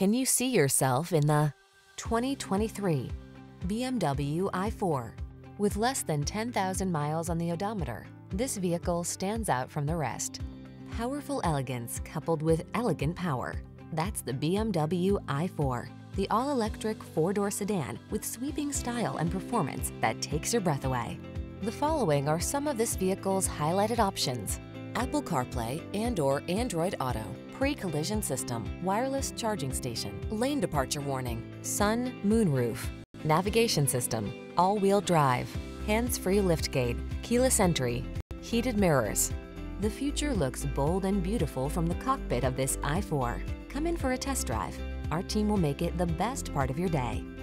Can you see yourself in the 2023 BMW i4? With less than 10,000 miles on the odometer, this vehicle stands out from the rest. Powerful elegance coupled with elegant power. That's the BMW i4, the all-electric four-door sedan with sweeping style and performance that takes your breath away. The following are some of this vehicle's highlighted options: Apple CarPlay and/or Android Auto, pre-collision system, wireless charging station, lane departure warning, sun, moonroof, navigation system, all-wheel drive, hands-free liftgate, keyless entry, heated mirrors. The future looks bold and beautiful from the cockpit of this i4. Come in for a test drive. Our team will make it the best part of your day.